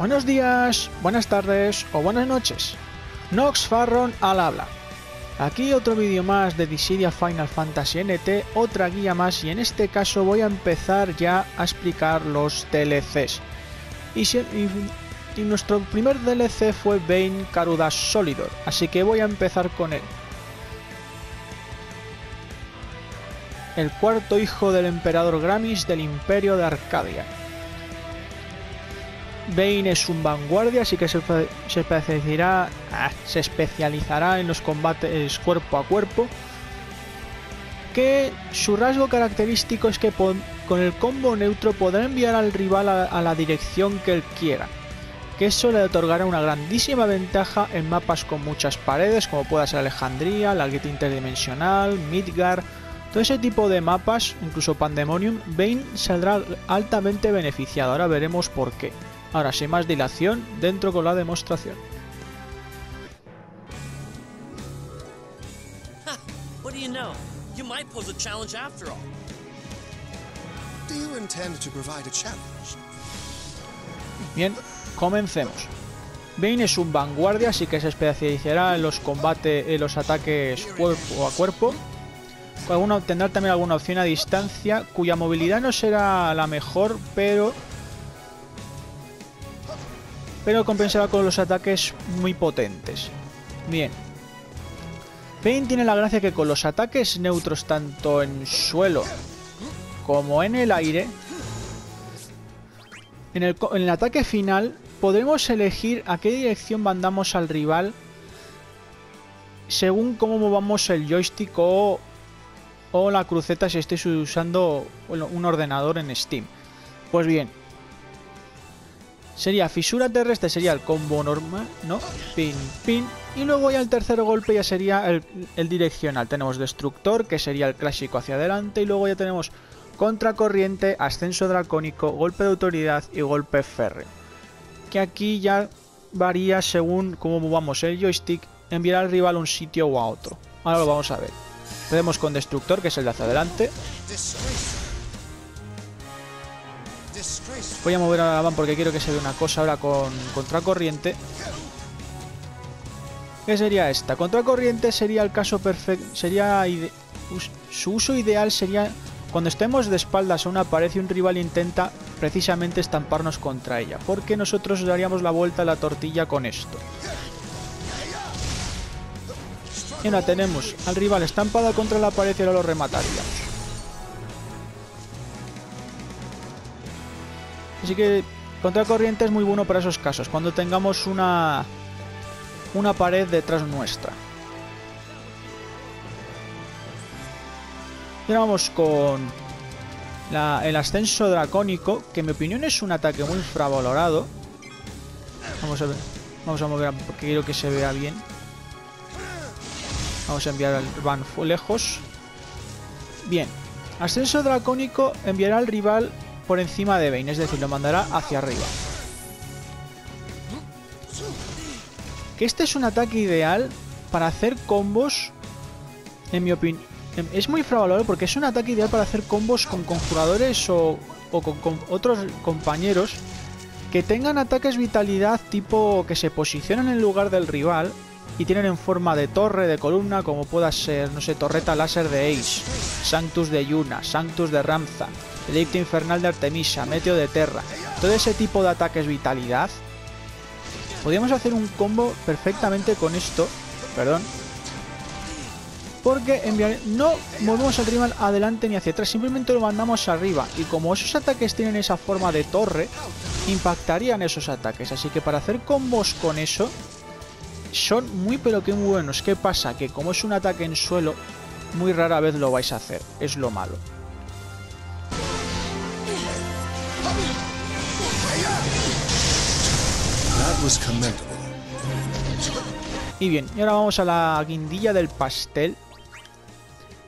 Buenos días, buenas tardes o buenas noches. Nox Farron al habla. Aquí otro vídeo más de Dissidia Final Fantasy NT, otra guía más, y en este caso voy a empezar ya a explicar los DLCs. Y nuestro primer DLC fue Vayne Carudas Solidor, así que voy a empezar con él. El cuarto hijo del emperador Gramis del imperio de Arcadia. Vayne es un vanguardia, así que se especializará en los combates cuerpo a cuerpo. Que su rasgo característico es que con el combo neutro podrá enviar al rival a la dirección que él quiera. Que eso le otorgará una grandísima ventaja en mapas con muchas paredes, como pueda ser Alejandría, la Guita Interdimensional, Midgar. Todo ese tipo de mapas, incluso Pandemonium, Vayne saldrá altamente beneficiado. Ahora veremos por qué. Ahora, sin más dilación, dentro con la demostración. Bien, comencemos. Vayne es un vanguardia, así que se especializará en los ataques cuerpo a cuerpo. Obtendrá también alguna opción a distancia, cuya movilidad no será la mejor, pero compensará con los ataques muy potentes. Bien. Vayne tiene la gracia que con los ataques neutros tanto en suelo como en el aire, en el ataque final podremos elegir a qué dirección mandamos al rival según cómo movamos el joystick o la cruceta si estáis usando un ordenador en Steam. Pues bien, sería Fisura terrestre, sería el combo normal, ¿no? Pin, pin. Y luego ya el tercer golpe ya sería el direccional. Tenemos Destructor, que sería el clásico hacia adelante. Y luego ya tenemos Contracorriente, Ascenso dracónico, Golpe de autoridad y Golpe férreo. Que aquí ya varía según cómo movamos el joystick, enviará al rival a un sitio o a otro. Ahora lo vamos a ver. Empecemos con Destructor, que es el de hacia adelante. Voy a mover a la van porque quiero que se vea una cosa ahora con Contracorriente. ¿Qué sería esta? Contracorriente sería el caso perfecto. Su uso ideal sería cuando estemos de espaldas a una pared y un rival intenta precisamente estamparnos contra ella. Porque nosotros daríamos la vuelta a la tortilla con esto. Y ahora tenemos al rival estampado contra la pared y ahora lo remataríamos. Así que Contracorriente es muy bueno para esos casos, cuando tengamos una pared detrás nuestra. Y ahora vamos con el Ascenso dracónico, que en mi opinión es un ataque muy infravalorado. Vamos a ver, vamos a mover porque quiero que se vea bien. Vamos a enviar al van lejos. Bien. Ascenso dracónico enviará al rival por encima de Vayne, es decir, lo mandará hacia arriba. Que este es un ataque ideal para hacer combos, en mi opinión. Es muy infravalorado porque es un ataque ideal para hacer combos con conjuradores o con otros compañeros que tengan ataques vitalidad tipo que se posicionan en el lugar del rival. Y tienen en forma de torre, de columna, como pueda ser, no sé, Torreta láser de Ace, Sanctus de Yuna, Sanctus de Ramza, Edicto infernal de Artemisa, Meteo de Terra. Todo ese tipo de ataques vitalidad. Podríamos hacer un combo perfectamente con esto. Perdón. Porque no movemos al rival adelante ni hacia atrás, simplemente lo mandamos arriba. Y como esos ataques tienen esa forma de torre, impactarían esos ataques. Así que para hacer combos con eso son muy pero que muy buenos. ¿Qué pasa? Que como es un ataque en suelo, muy rara vez lo vais a hacer. Es lo malo. Y bien, y ahora vamos a la guindilla del pastel.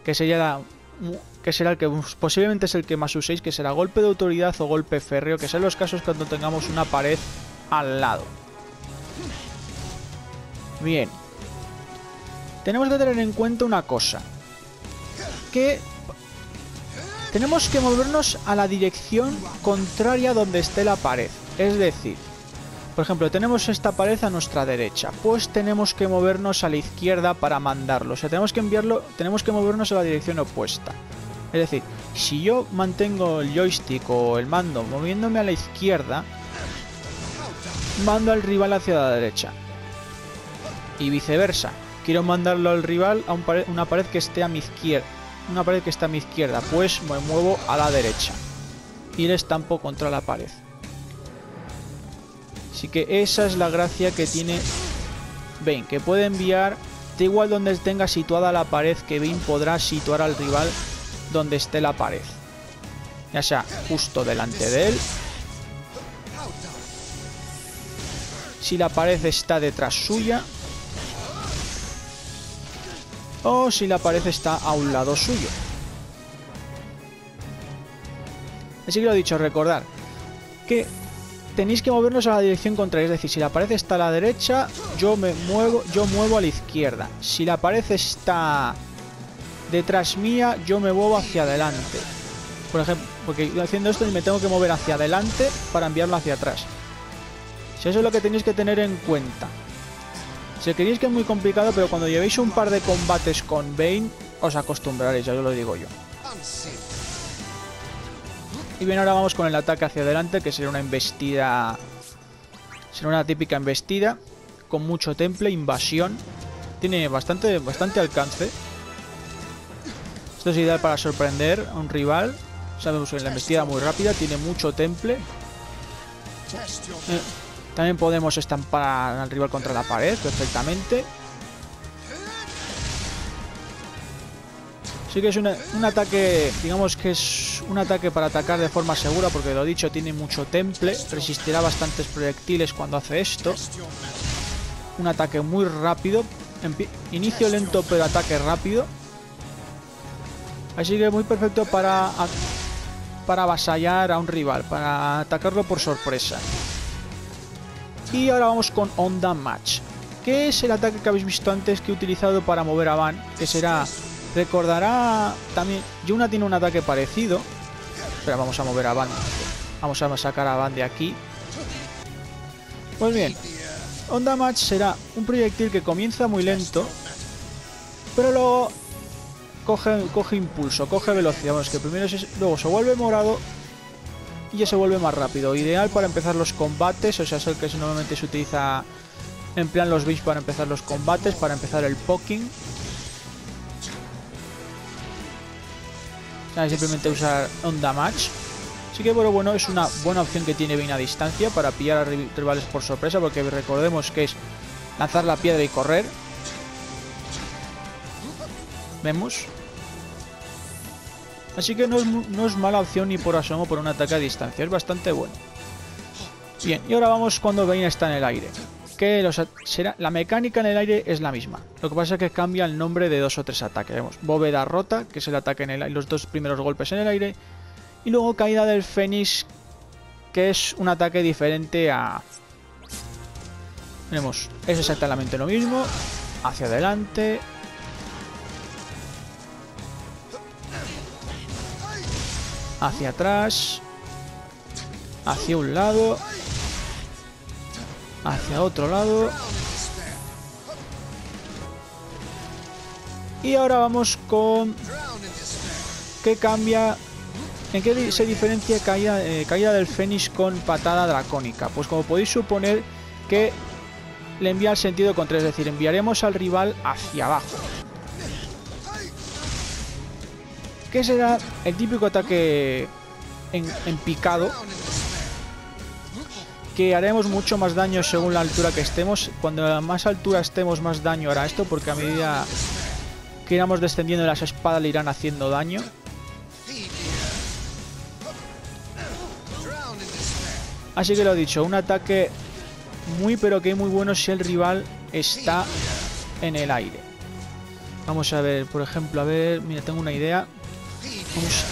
Que será el que posiblemente es el que más uséis, que será golpe de autoridad o golpe férreo, que serán los casos cuando tengamos una pared al lado. Bien, tenemos que tener en cuenta una cosa, que tenemos que movernos a la dirección contraria donde esté la pared, es decir, Por ejemplo, tenemos esta pared a nuestra derecha, pues tenemos que movernos a la izquierda para mandarlo. O sea, tenemos que enviarlo, tenemos que movernos a la dirección opuesta. Es decir, si yo mantengo el joystick o el mando moviéndome a la izquierda, mando al rival hacia la derecha. Y viceversa. Quiero mandarlo al rival a una pared que esté a mi izquierda. Una pared que está a mi izquierda, pues me muevo a la derecha. Y le estampo contra la pared. Así que esa es la gracia que tiene Vayne, que puede enviar, da igual donde tenga situada la pared, que Vayne podrá situar al rival donde esté la pared. Ya sea justo delante de él. Si la pared está detrás suya. O si la pared está a un lado suyo. Así que lo dicho, recordar que tenéis que movernos a la dirección contraria, es decir, si la pared está a la derecha, yo muevo a la izquierda. Si la pared está detrás mía, yo me muevo hacia adelante. Por ejemplo, porque haciendo esto me tengo que mover hacia adelante para enviarlo hacia atrás. Si eso es lo que tenéis que tener en cuenta. Si queréis, que es muy complicado, pero cuando llevéis un par de combates con Vayne, os acostumbraréis, ya os lo digo yo. Y bien, ahora vamos con el ataque hacia adelante, que será una embestida. Será una típica embestida, con mucho temple, invasión. Tiene bastante alcance. Esto es ideal para sorprender a un rival. Sabemos que la embestida muy rápida, tiene mucho temple. También podemos estampar al rival contra la pared perfectamente. Así que es un ataque, digamos que es un ataque para atacar de forma segura, porque lo dicho, tiene mucho temple, resistirá bastantes proyectiles cuando hace esto. Un ataque muy rápido, inicio lento pero ataque rápido. Así que muy perfecto para avasallar a un rival, para atacarlo por sorpresa. Y ahora vamos con Onda Match, que es el ataque que habéis visto antes que he utilizado para mover a Vayne, que será... Recordará también, Yuna tiene un ataque parecido. Pero vamos a mover a Vayne. Vamos a sacar a Vayne de aquí. Pues bien, Onda Match será un proyectil que comienza muy lento, pero luego coge impulso, coge velocidad. Bueno, es que primero luego se vuelve morado y ya se vuelve más rápido. Ideal para empezar los combates, o sea, es el que normalmente se utiliza en plan los Vayne para empezar los combates, para empezar el poking. Simplemente usar Onda Match. Así que bueno, es una buena opción que tiene Vayne a distancia para pillar a rivales por sorpresa, porque recordemos que es lanzar la piedra y correr. Vemos. Así que no es mala opción ni por asomo por un ataque a distancia, es bastante bueno. Bien, y ahora vamos cuando Vayne está en el aire. Que la mecánica en el aire es la misma. Lo que pasa es que cambia el nombre de dos o tres ataques. Vemos bóveda rota, que es el ataque en el aire, los dos primeros golpes en el aire. Y luego caída del fénix, que es un ataque diferente a... Tenemos, es exactamente lo mismo. Hacia adelante. Hacia atrás. Hacia un lado. Hacia otro lado. Y ahora vamos con... ¿Qué cambia? ¿En qué se diferencia caída del fénix con patada dracónica? Pues como podéis suponer, que le envía el sentido contrario, es decir, enviaremos al rival hacia abajo. ¿Qué será el típico ataque en picado? Que haremos mucho más daño según la altura que estemos. Cuando a más altura estemos, más daño hará esto, porque a medida que iramos descendiendo las espadas le irán haciendo daño. Así que lo dicho, un ataque muy pero que muy bueno si el rival está en el aire. Vamos a ver, por ejemplo, a ver, mira, tengo una idea. Vamos.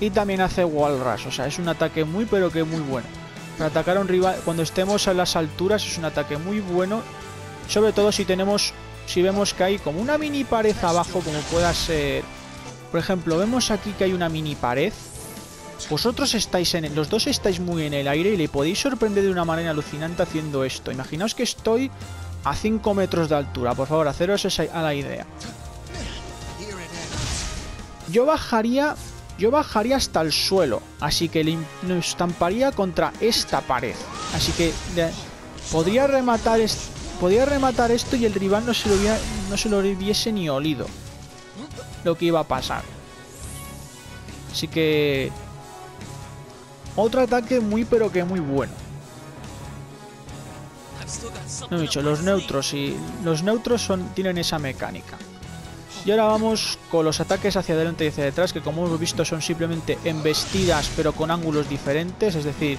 Y también hace wall rush, o sea, es un ataque muy pero que muy bueno. Para atacar a un rival cuando estemos a las alturas es un ataque muy bueno. Sobre todo si vemos que hay como una mini pared abajo, como pueda ser... Por ejemplo, vemos aquí que hay una mini pared. Vosotros estáis en el... Los dos estáis muy en el aire y le podéis sorprender de una manera alucinante haciendo esto. Imaginaos que estoy a 5 metros de altura. Por favor, haceros esa a la idea. Yo bajaría hasta el suelo, así que le estamparía contra esta pared. Así que podría rematar esto y el rival no se lo hubiese ni olido lo que iba a pasar. Así que otro ataque muy pero que muy bueno. No he dicho, los neutros y los neutros tienen esa mecánica. Y ahora vamos con los ataques hacia adelante y hacia detrás, que como hemos visto son simplemente embestidas pero con ángulos diferentes, es decir,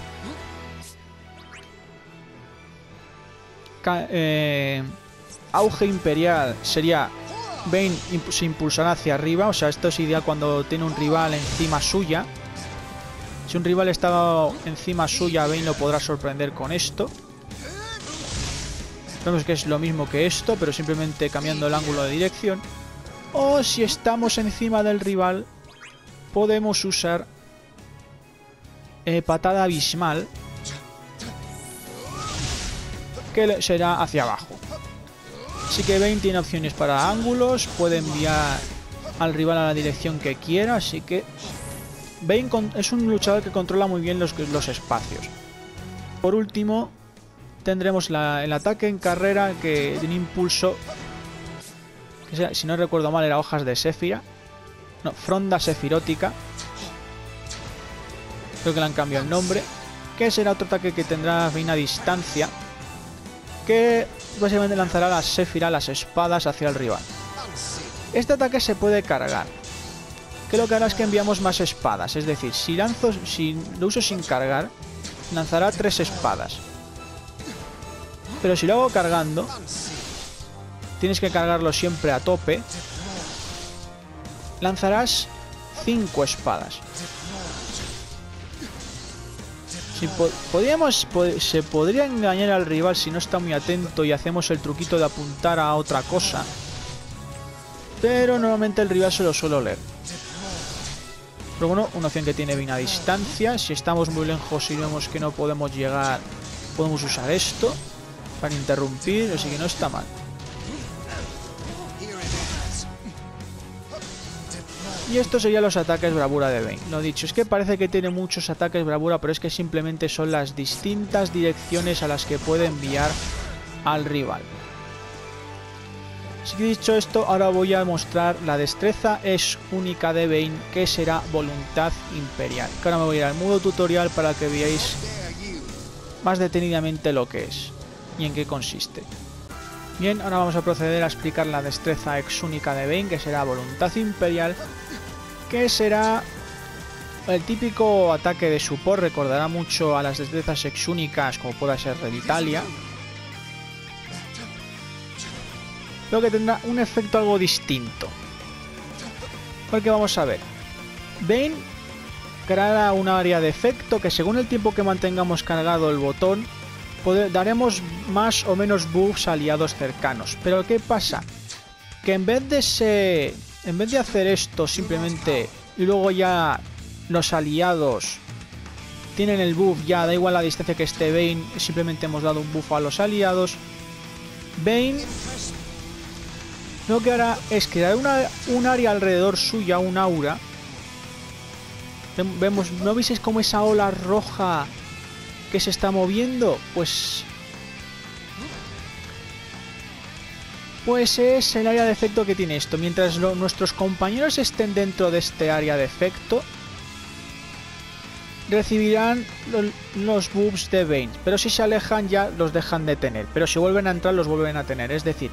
auge imperial sería Vayne se impulsará hacia arriba, o sea, esto es ideal cuando tiene un rival encima suya. Si un rival está encima suya, Vayne lo podrá sorprender con esto. Vemos que es lo mismo que esto, pero simplemente cambiando el ángulo de dirección. O si estamos encima del rival, podemos usar patada abismal, que será hacia abajo. Así que Vayne tiene opciones para ángulos, puede enviar al rival a la dirección que quiera, así que Vayne es un luchador que controla muy bien los espacios. Por último, tendremos el ataque en carrera, que de un impulso... Si no recuerdo mal, era hojas de séfira. No, fronda sefirótica. Creo que le han cambiado el nombre. Que será otro ataque que tendrá Vayne a distancia. Que básicamente lanzará la séfira, las espadas, hacia el rival. Este ataque se puede cargar. Que lo que hará es que enviamos más espadas. Es decir, si lo uso sin cargar, lanzará 3 espadas. Pero si lo hago cargando... Tienes que cargarlo siempre a tope. Lanzarás 5 espadas. Si se podría engañar al rival si no está muy atento y hacemos el truquito de apuntar a otra cosa. Pero normalmente el rival se lo suele oler. Pero bueno, una opción que tiene bien a distancia. Si estamos muy lejos y vemos que no podemos llegar, podemos usar esto para interrumpir, así que no está mal. Y estos serían los ataques bravura de Vayne. Lo dicho, es que parece que tiene muchos ataques bravura, pero es que simplemente son las distintas direcciones a las que puede enviar al rival. Así que dicho esto, ahora voy a mostrar la destreza única de Vayne, que será Voluntad Imperial. Que ahora me voy a ir al modo tutorial para que veáis más detenidamente lo que es y en qué consiste. Bien, ahora vamos a proceder a explicar la destreza única de Vayne, que será Voluntad Imperial, que será el típico ataque de support, recordará mucho a las destrezas únicas como pueda ser Revitalia. Lo que tendrá un efecto algo distinto. Porque vamos a ver, Vayne creará un área de efecto que según el tiempo que mantengamos cargado el botón, daremos más o menos buffs a aliados cercanos. Pero ¿qué pasa? Que en vez de hacer esto simplemente y luego ya los aliados tienen el buff, ya da igual la distancia que esté Vayne, simplemente hemos dado un buff a los aliados. Vayne lo que hará es crear un área alrededor suya, un aura. Vemos, ¿no veis como esa ola roja que se está moviendo? Pues es el área de efecto que tiene esto. Mientras nuestros compañeros estén dentro de este área de efecto, recibirán los buffs de Vayne. Pero si se alejan ya los dejan de tener. Pero si vuelven a entrar los vuelven a tener. Es decir,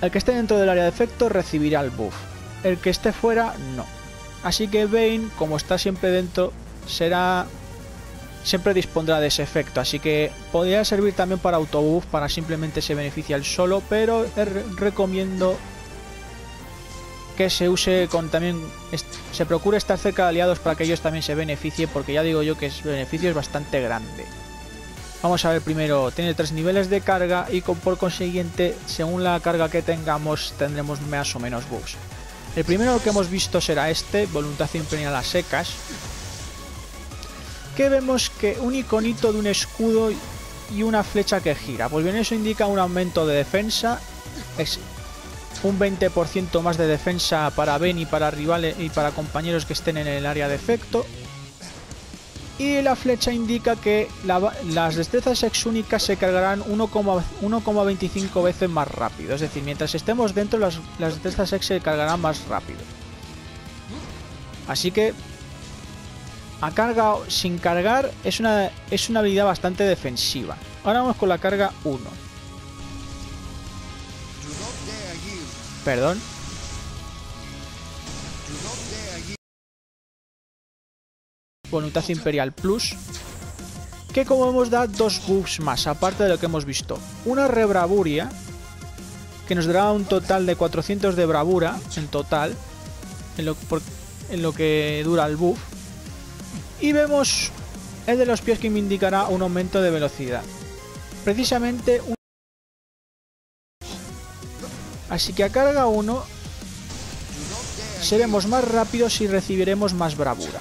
el que esté dentro del área de efecto recibirá el buff. El que esté fuera, no. Así que Vayne, como está siempre dentro, siempre dispondrá de ese efecto, así que podría servir también para autobuff, para simplemente se beneficia el solo, pero recomiendo que se use con también, se procure estar cerca de aliados para que ellos también se beneficien, porque ya digo yo que el beneficio es bastante grande. Vamos a ver primero, tiene 3 niveles de carga y por consiguiente, según la carga que tengamos, tendremos más o menos buffs. El primero que hemos visto será Voluntad Imperial a secas. ¿Qué vemos? Que un iconito de un escudo y una flecha que gira. Pues bien, eso indica un aumento de defensa. Es un 20% más de defensa para Vayne y para rivales y para compañeros que estén en el área de efecto. Y la flecha indica que las destrezas exúnicas se cargarán 1,25 veces más rápido. Es decir, mientras estemos dentro, las destrezas ex se cargarán más rápido. Así que a carga o sin cargar es una habilidad bastante defensiva. Ahora vamos con la carga 1. Perdón. Voluntad Imperial Plus, que como vemos da dos buffs más, aparte de lo que hemos visto. Una rebravuria, que nos dará un total de 400 de bravura en total, en lo que dura el buff. Y vemos el de los pies, que me indicará un aumento de velocidad. Precisamente un... Así que a carga 1 seremos más rápidos y recibiremos más bravura.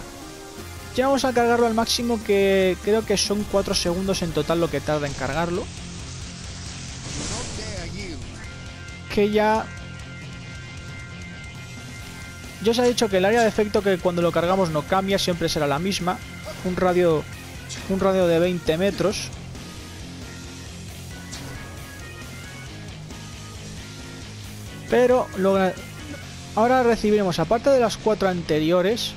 Ya vamos a cargarlo al máximo, que creo que son 4 segundos en total lo que tarda en cargarlo. Que ya... Yo os he dicho que el área de efecto, que cuando lo cargamos no cambia, siempre será la misma. Un radio de 20 metros. Pero ahora recibiremos, aparte de las 4 anteriores...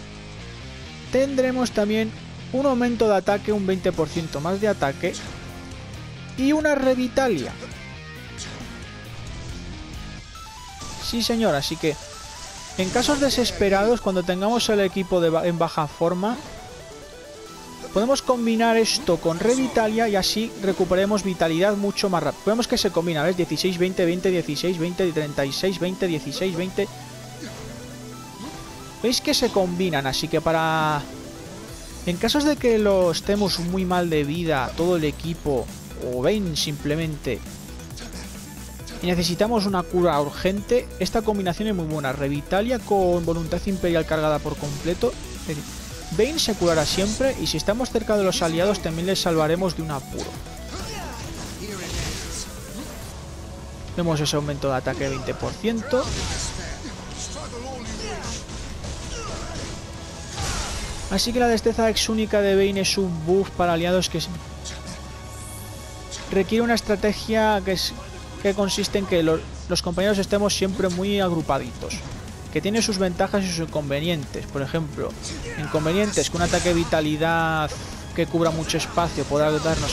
Tendremos también un aumento de ataque, un 20% más de ataque, y una Revitalia. Sí señor, así que en casos desesperados, cuando tengamos el equipo en baja forma, podemos combinar esto con Revitalia y así recuperemos vitalidad mucho más rápido. Vemos que se combina, ¿ves? 16, 20, 20, 16, 20, 36, 20, 16, 20... Veis que se combinan, así que para... En casos de que lo estemos muy mal de vida, todo el equipo, o Vayne simplemente, y necesitamos una cura urgente, esta combinación es muy buena. Revitalia con Voluntad Imperial cargada por completo. Vayne se curará siempre, y si estamos cerca de los aliados también les salvaremos de un apuro. Vemos ese aumento de ataque de 20%. Así que la destreza exúnica de Vayne es un buff para aliados que requiere una estrategia que consiste en que los compañeros estemos siempre muy agrupaditos, que tiene sus ventajas y sus inconvenientes. Por ejemplo, inconvenientes: que un ataque de vitalidad que cubra mucho espacio podrá darnos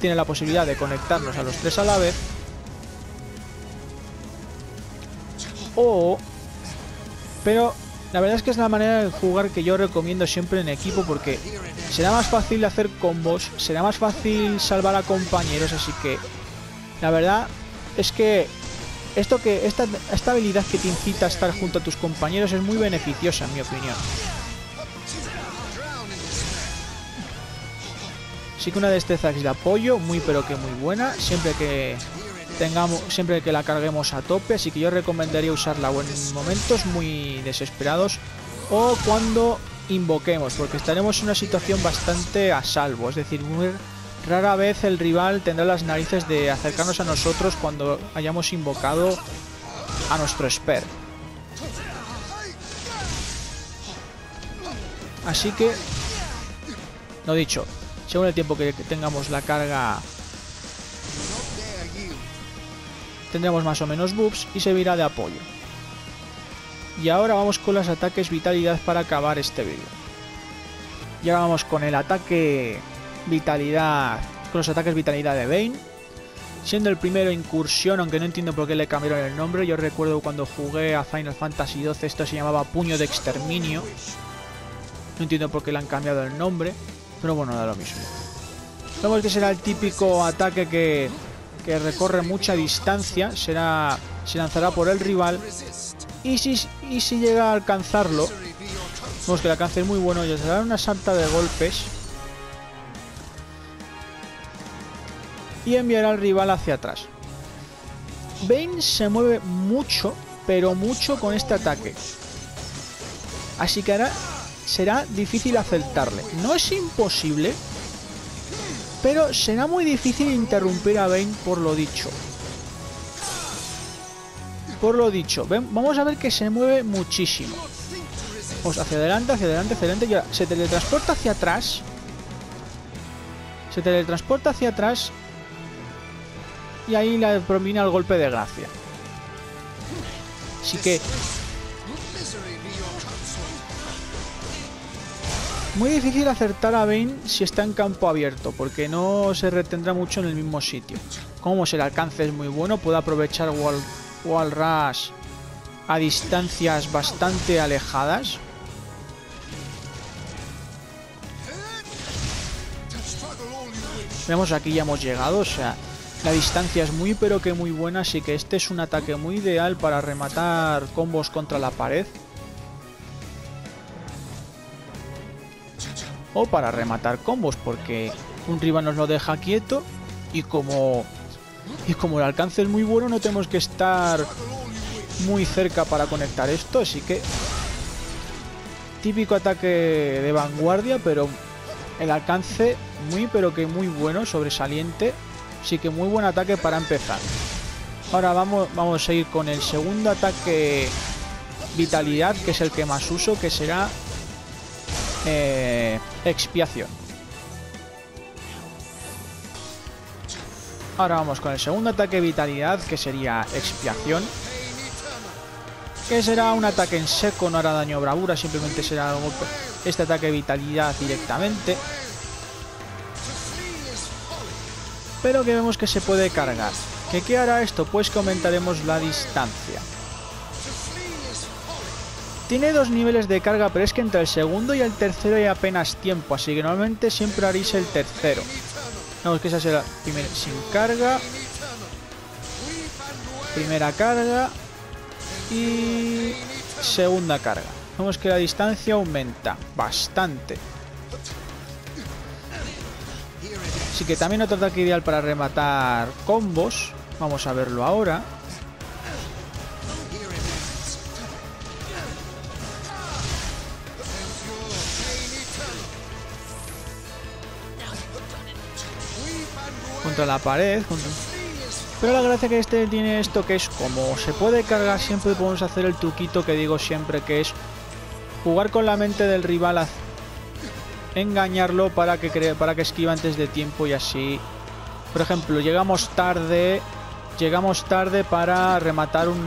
tiene la posibilidad de conectarnos a los tres a la vez, pero la verdad es que es la manera de jugar que yo recomiendo siempre en equipo, porque será más fácil hacer combos, será más fácil salvar a compañeros. Así que la verdad es que esta habilidad que te incita a estar junto a tus compañeros es muy beneficiosa, en mi opinión. Así que una destreza de apoyo muy pero que muy buena, siempre que la carguemos a tope, así que yo recomendaría usarla en momentos muy desesperados o cuando invoquemos, porque estaremos en una situación bastante a salvo. Es decir, muy rara vez el rival tendrá las narices de acercarnos a nosotros cuando hayamos invocado a nuestro esper. Así que, lo dicho, según el tiempo que tengamos la carga, tendremos más o menos buffs y servirá de apoyo. Y ahora vamos con los ataques vitalidad para acabar este vídeo. Y ahora vamos con el ataque vitalidad, con los ataques vitalidad de Vayne. Siendo el primero Incursión, aunque no entiendo por qué le cambiaron el nombre. Yo recuerdo cuando jugué a Final Fantasy XII, esto se llamaba Puño de Exterminio. No entiendo por qué le han cambiado el nombre, pero bueno, da lo mismo. Vemos que será el típico ataque que recorre mucha distancia, se lanzará por el rival, y si llega a alcanzarlo, vemos que el alcance es muy bueno, y se dará una sarta de golpes y enviará al rival hacia atrás. Vayne se mueve mucho, pero mucho con este ataque, así que hará será difícil acertarle. No es imposible, pero será muy difícil interrumpir a Vayne por lo dicho. Vamos a ver que se mueve muchísimo. Vamos hacia adelante, y ahora se teletransporta hacia atrás. Y ahí le promina el golpe de gracia. Así que... muy difícil acertar a Vayne si está en campo abierto, porque no se retendrá mucho en el mismo sitio. Como el alcance es muy bueno, puede aprovechar Wall Rush a distancias bastante alejadas. Vemos, aquí ya hemos llegado, o sea, la distancia es muy pero que muy buena, así que este es un ataque muy ideal para rematar combos contra la pared. O para rematar combos, porque un rival nos lo deja quieto y como el alcance es muy bueno, no tenemos que estar muy cerca para conectar esto, así que típico ataque de vanguardia, pero el alcance muy pero que muy bueno, sobresaliente, así que muy buen ataque para empezar. Ahora vamos a ir con el segundo ataque vitalidad, que es el que más uso, que será Expiación. Ahora vamos con el segundo ataque vitalidad, que sería Expiación, que será un ataque en seco, no hará daño a bravura, simplemente será algo, este ataque vitalidad directamente, pero que vemos que se puede cargar. ¿Qué hará esto? Pues que aumentaremos la distancia. Tiene dos niveles de carga, pero es que entre el segundo y el tercero hay apenas tiempo, así que normalmente siempre haréis el tercero. Vamos, que esa será primera sin carga. Primera carga. Y segunda carga. Vemos que la distancia aumenta bastante. Así que también otro ataque ideal para rematar combos. Vamos a verlo ahora. Contra la pared, pero la gracia que este tiene esto, que es como se puede cargar siempre, podemos hacer el truquito que digo siempre, que es jugar con la mente del rival, engañarlo para que esquiva antes de tiempo, y así, por ejemplo, llegamos tarde para rematar un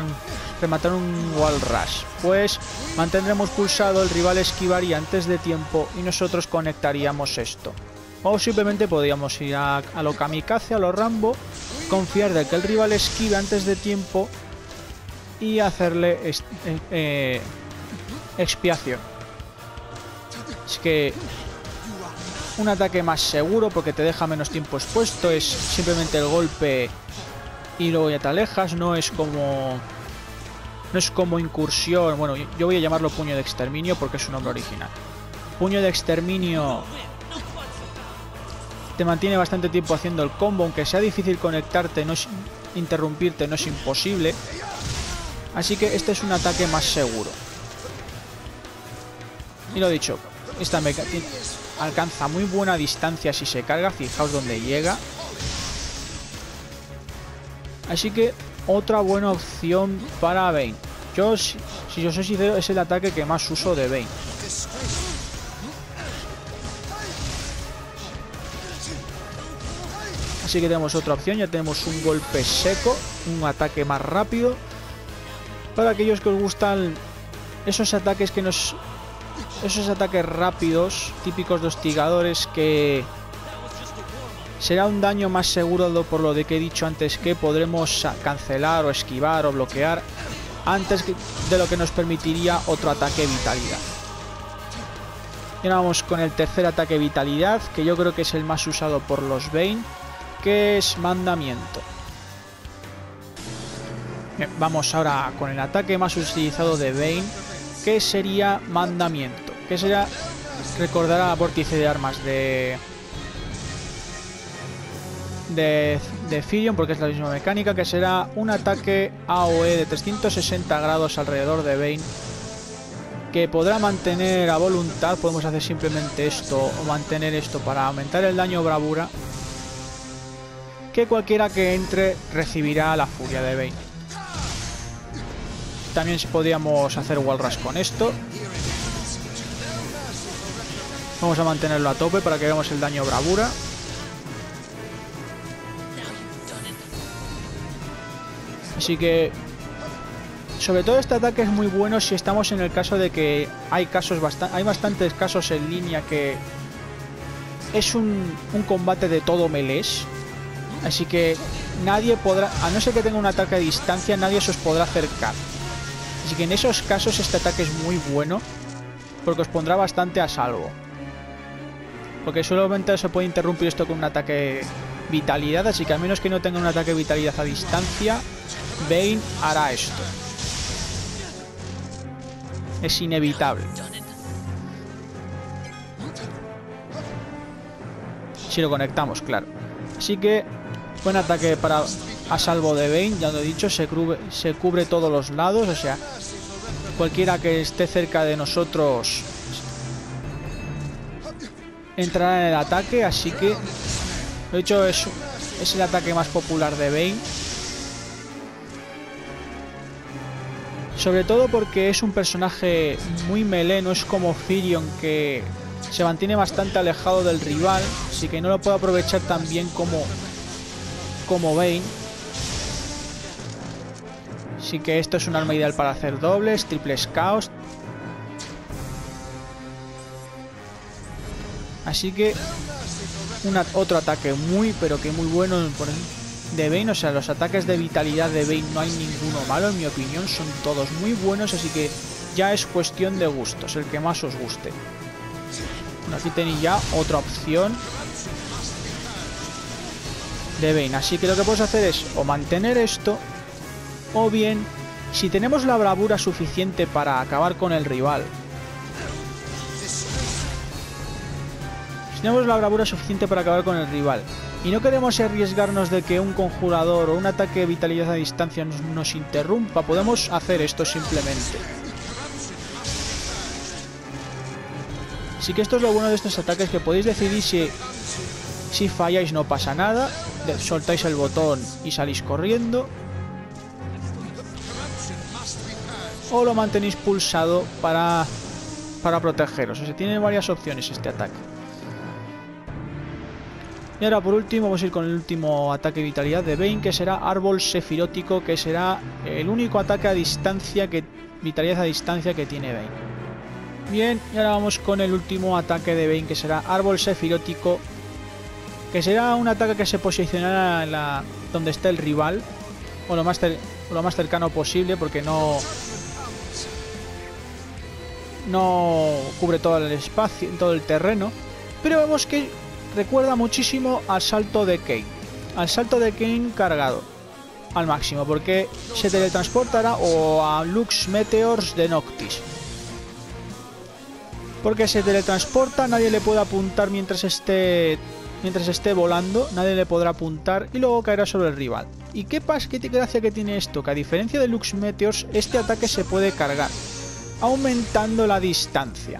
wall rush, pues mantendremos pulsado, el rival esquivaría antes de tiempo y nosotros conectaríamos esto. O simplemente podríamos ir a lo kamikaze, a lo Rambo, confiar de que el rival esquive antes de tiempo y hacerle expiación. Es que un ataque más seguro porque te deja menos tiempo expuesto, es simplemente el golpe y luego ya te alejas, no es como incursión, bueno, yo voy a llamarlo puño de exterminio porque es su nombre original. Puño de exterminio... te mantiene bastante tiempo haciendo el combo, aunque sea difícil conectarte, no es interrumpirte, no es imposible. Así que este es un ataque más seguro. Y lo dicho, esta alcanza muy buena distancia si se carga, fijaos dónde llega. Así que otra buena opción para Vayne. Yo, si soy sincero, es el ataque que más uso de Vayne. Así que tenemos otra opción, ya tenemos un golpe seco, un ataque más rápido. Para aquellos que os gustan esos ataques rápidos, típicos de hostigadores, que será un daño más seguro por lo de que he dicho antes, que podremos cancelar o esquivar o bloquear antes de lo que nos permitiría otro ataque vitalidad. Y ahora vamos con el tercer ataque vitalidad, que yo creo que es el más usado por los Vayne, que es Mandamiento. Bien, vamos ahora con el ataque más utilizado de Vayne, que sería Mandamiento, que será, recordará a Vórtice de armas de Firion, porque es la misma mecánica, que será un ataque AOE de 360 grados alrededor de Vayne, que podrá mantener a voluntad. Podemos hacer simplemente esto o mantener esto para aumentar el daño bravura, que cualquiera que entre recibirá la furia de Vayne. También podríamos hacer Walrus con esto. Vamos a mantenerlo a tope para que veamos el daño bravura. Así que, sobre todo este ataque es muy bueno si estamos en el caso de que hay bastantes casos en línea que es un combate de todo melees. Así que nadie podrá, a no ser que tenga un ataque a distancia, nadie se os podrá acercar. Así que en esos casos este ataque es muy bueno porque os pondrá bastante a salvo. Porque solamente se puede interrumpir esto con un ataque vitalidad, así que a menos que no tenga un ataque vitalidad a distancia, Vayne hará esto. Es inevitable. Si lo conectamos, claro. Así que buen ataque para a salvo de Vayne, ya lo he dicho, se cubre todos los lados, o sea, cualquiera que esté cerca de nosotros entrará en el ataque, así que de hecho es el ataque más popular de Vayne. Sobre todo porque es un personaje muy melee, no es como Firion que se mantiene bastante alejado del rival, así que no lo puede aprovechar tan bien como Vayne. Así que esto es un arma ideal para hacer dobles, triples caos. Así que otro ataque muy bueno de Vayne. O sea, los ataques de vitalidad de Vayne no hay ninguno malo, en mi opinión, son todos muy buenos, así que ya es cuestión de gustos, el que más os guste. Bueno, aquí tenéis ya otra opción de Vayne, así que lo que puedes hacer es o mantener esto, o bien, si tenemos la bravura suficiente para acabar con el rival, y no queremos arriesgarnos de que un conjurador o un ataque de vitalidad a distancia nos interrumpa, podemos hacer esto simplemente. Así que esto es lo bueno de estos ataques, que podéis decidir si falláis no pasa nada, soltáis el botón y salís corriendo, o lo mantenéis pulsado para protegeros. O sea, tiene varias opciones este ataque. Y ahora por último vamos a ir con el último ataque de vitalidad de Vayne, que será Árbol sefirótico, que será el único ataque a distancia vitalidad a distancia que tiene Vayne. Bien, y ahora vamos con el último ataque de Vayne, que será Árbol sefirótico, que será un ataque que se posicionará donde está el rival, o lo más cercano posible, porque no cubre todo el espacio, todo el terreno, pero vemos que recuerda muchísimo al Salto de Kane. Al Salto de Kane cargado al máximo, porque se teletransportará, o a Lux Meteors de Noctis. Porque se teletransporta, nadie le puede apuntar mientras esté volando, nadie le podrá apuntar y luego caerá sobre el rival. ¿Y qué pasa? ¿Qué gracia que tiene esto? Que a diferencia de Lux Meteors, este ataque se puede cargar aumentando la distancia.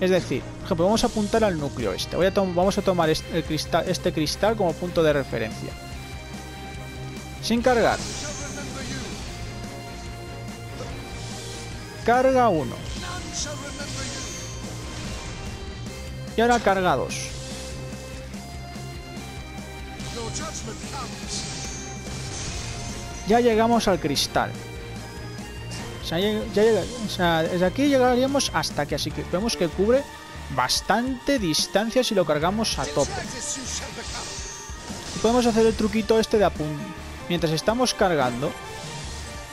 Es decir, por ejemplo, vamos a apuntar al núcleo este. Vamos a tomar este cristal como punto de referencia. Sin cargar. Carga 1. Y ahora carga 2. Ya llegamos al cristal. Desde aquí llegaríamos hasta aquí, así que vemos que cubre bastante distancia si lo cargamos a tope. Y podemos hacer el truquito este de apuntar. Mientras estamos cargando,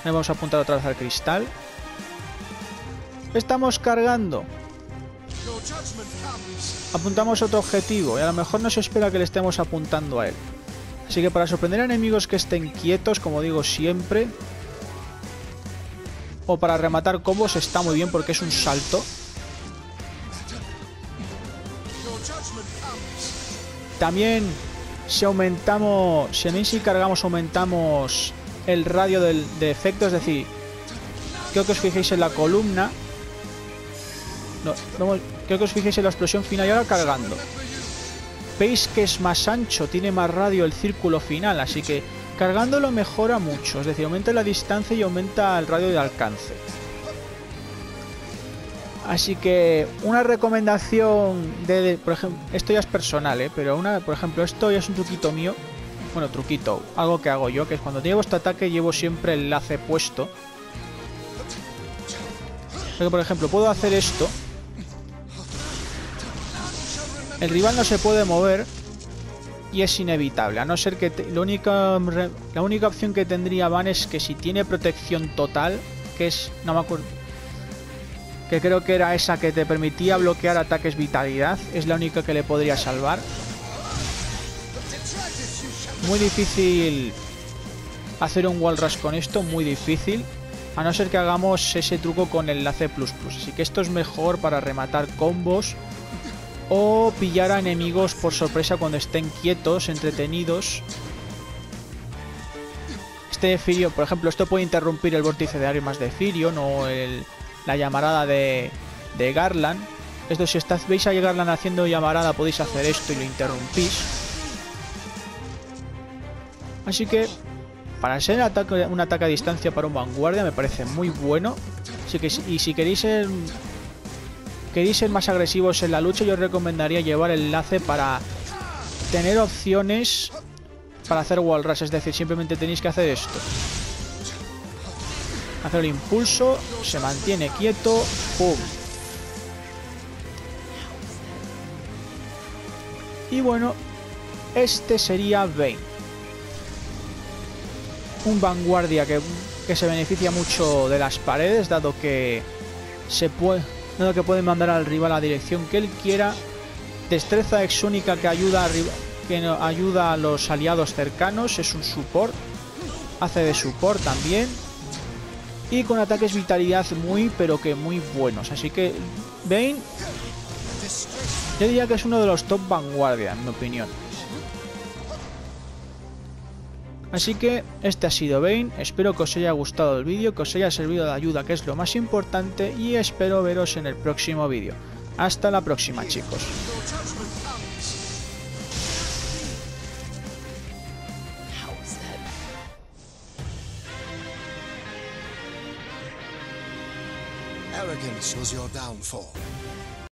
vamos a apuntar otra vez al cristal. Estamos cargando. Apuntamos otro objetivo y a lo mejor no se espera que le estemos apuntando a él. Así que para sorprender a enemigos que estén quietos, como digo siempre, o para rematar combos está muy bien porque es un salto. También si cargamos aumentamos el radio de efecto, es decir, creo que os fijéis en la columna, No, vamos, creo que os fijéis en la explosión final y ahora cargando. Veis que es más ancho, tiene más radio el círculo final, así que cargándolo mejora mucho. Es decir, aumenta la distancia y aumenta el radio de alcance. Así que una recomendación de por ejemplo, esto ya es personal, pero una, por ejemplo, esto ya es un truquito mío. Bueno, truquito, algo que hago yo, que es cuando llevo este ataque llevo siempre el lazo puesto. Porque, por ejemplo, puedo hacer esto. El rival no se puede mover y es inevitable. A no ser que la única opción que tendría Van es que si tiene protección total, que es, no me acuerdo, que creo que era esa que te permitía bloquear ataques vitalidad, es la única que le podría salvar. Muy difícil hacer un wall rush con esto, muy difícil. A no ser que hagamos ese truco con el enlace plus plus. Así que esto es mejor para rematar combos o pillar a enemigos por sorpresa cuando estén quietos, entretenidos. Este Firion, por ejemplo, esto puede interrumpir el vórtice de armas de Firion o la llamarada de Garland. Esto, si veis a Garland haciendo llamarada, podéis hacer esto y lo interrumpís. Así que para ser un ataque a distancia para un vanguardia me parece muy bueno. Así que, y si queréis ser más agresivos en la lucha, yo os recomendaría llevar el enlace para tener opciones para hacer wall rush. Es decir, simplemente tenéis que hacer esto. Hacer el impulso, se mantiene quieto, ¡pum! Y bueno, este sería Vayne. Un vanguardia que se beneficia mucho de las paredes, dado que puede mandar al rival a la dirección que él quiera. Destreza exúnica que ayuda a los aliados cercanos, es un support, hace de support también. Y con ataques vitalidad muy, pero que muy buenos. Así que Vayne, yo diría que es uno de los top vanguardia, en mi opinión. Así que este ha sido Vayne, espero que os haya gustado el vídeo, que os haya servido de ayuda, que es lo más importante, y espero veros en el próximo vídeo. Hasta la próxima, chicos. Arrogance was your downfall.